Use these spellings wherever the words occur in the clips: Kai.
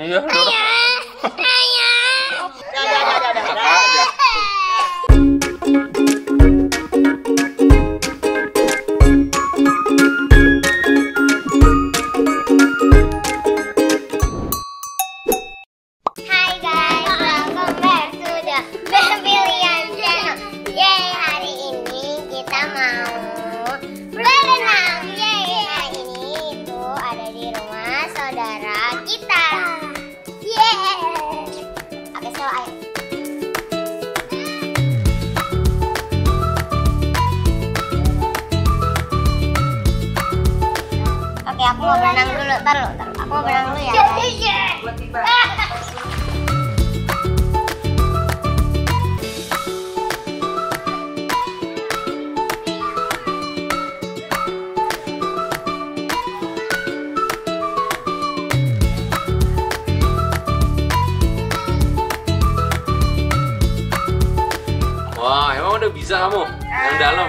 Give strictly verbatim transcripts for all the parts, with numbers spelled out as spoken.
Iya. Aku mau berenang dulu, ntar lo, ntar aku mau berenang dulu ya. Wah, emang udah bisa kamu yang dalam.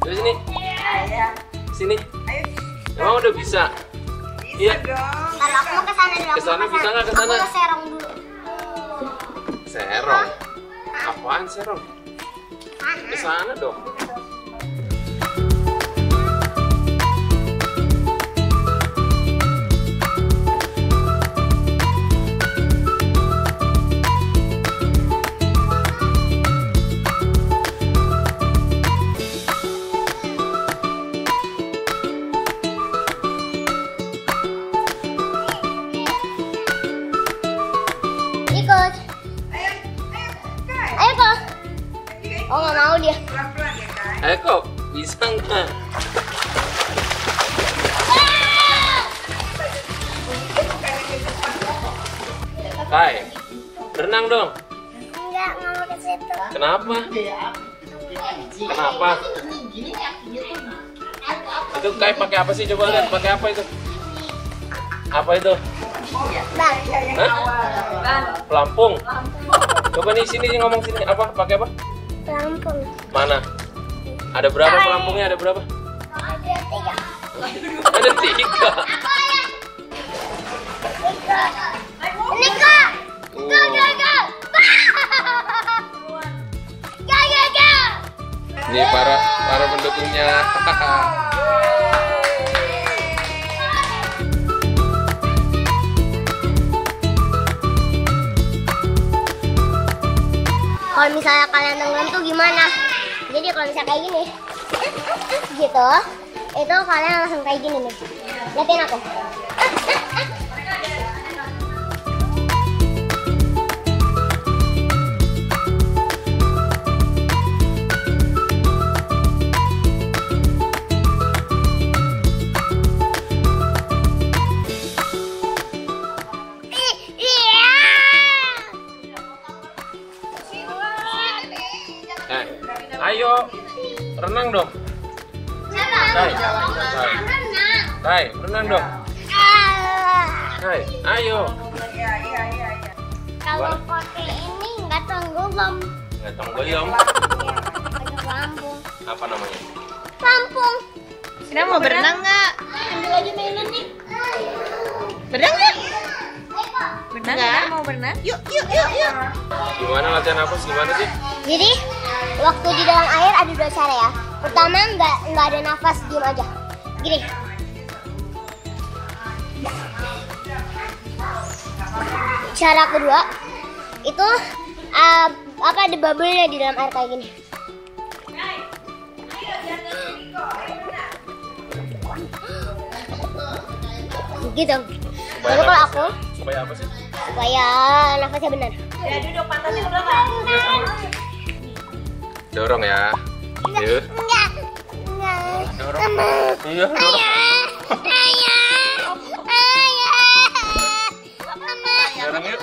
Dari sini, sini. Emang udah bisa. Iya. Kalau aku mau kesana dulu. Kesana bisa nggak kesana? Aku serong dulu. Serong? Apaan serong? Kesana dong. Oh, nggak mau dia. Pelan-pelan ya, Kai. Ayo kok, bisa nggak? Kai, berenang dong. Enggak, nggak mau ke situ. Kenapa? Kenapa? Itu Kai pakai apa sih? Coba lihat, pakai apa itu? Apa itu? Ban. Hah? Pelampung. Coba nih sini ngomong sini apa? Pakai apa? Pelampung. Mana? Ada berapa pelampungnya? Ada berapa? Ada tiga. Ada tiga. Ini kok. Go go go. Go go go. Ini para para pendukungnya. Kalau misalnya kalian tenggelam tuh gimana? Jadi kalau misalnya kayak gini, gitu, itu kalian langsung kayak gini nih. Liatin aku. Ayo, renang dong. Kai, Kai, renang dong. Kai, ayo. Kalau pakai ini nggak tenggelam. Nggak tenggelam. Pelampung. Apa namanya? Pelampung. Kita mau berenang nggak? Ambil aja mainan nih. Berenang nggak? Berenang nggak? Mau berenang? Yuk, yuk, yuk, yuk. Gimana latihan nafas? Gimana sih? Jadi waktu di dalam air ada dua cara ya. Pertama nggak nggak ada nafas, diem aja. Gini. Cara kedua itu uh, apa ada bubble-nya di dalam air kayak gini. Gitu. Baru kalau aku. Supaya apa sih? Supaya nafasnya benar. Ya duduk pantatnya ke belakang. Dorong ya. Yuk. Enggak. Enggak. Dorong. Iya, dorong. Ayo. Ayo. Dorong yuk.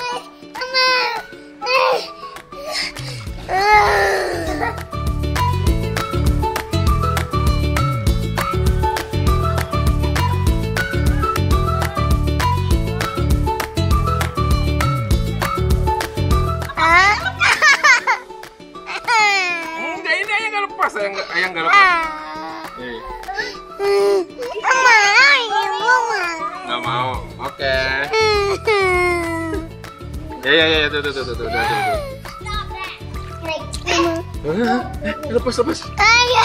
Yang yang enggak lepas. Nih. Enggak mau. Oke. Ya ya ya, tuh tuh tuh tuh tuh. Lepas lepas. Ayo.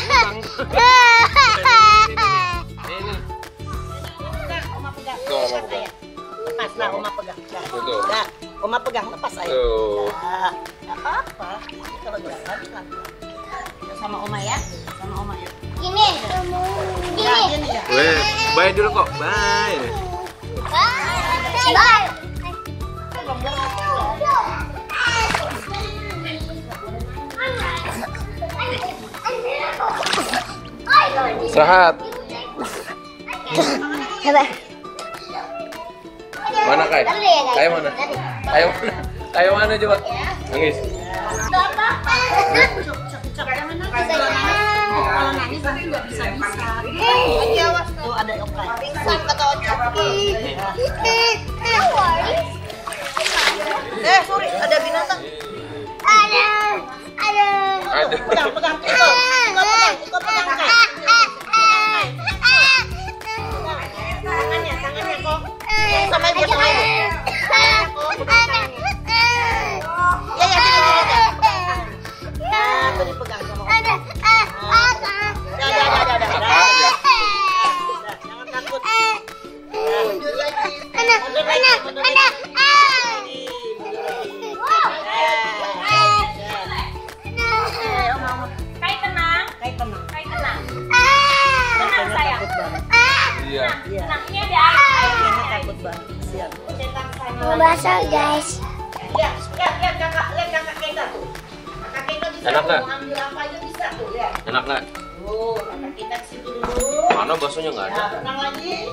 Ini. Oma pegang. Lepas lah, Oma pegang. Nah, Oma pegang, lepas aja. Nggak apa-apa. Kalau nggak habis lagi. Sama Oma ya, sama Oma ya. Gini. Gini. Weh, bye dulu kok, bye. Bye. Bye. Istirahat. Coba. Mana Kai? Kai mana? Kai mana? Kai mana coba? Nangis. Kalau nangis nanti nggak bisa bisa. Tuh ada Kai. Eh, sorry, ada binatang. Ada. Ada. Pegang, pegang, pegang. Pegang, pegang, pegang. Sama ibu sama ibu. Ya ya sini sini. Nah, tuh dipegang sama Om. Ada. Ada ada ada ada. Jangan takut. Mundur lagi. Mundur lagi. Mundur lagi. Eh, Om Om. Kai tenang. Kai tenang. Kai tenang. Tenang sayang. Iya. Tenangnya ada air. Takut banget. Siap. Mau basah, guys. Lihat, lihat, lihat kakak, lihat kakak kita tuh. Kakak kita bisa ambil apa aja bisa tuh, lihat. Enak nggak? Tuh, kakak kita kesini dulu. Mana baksonya nggak ada? Tenang lagi.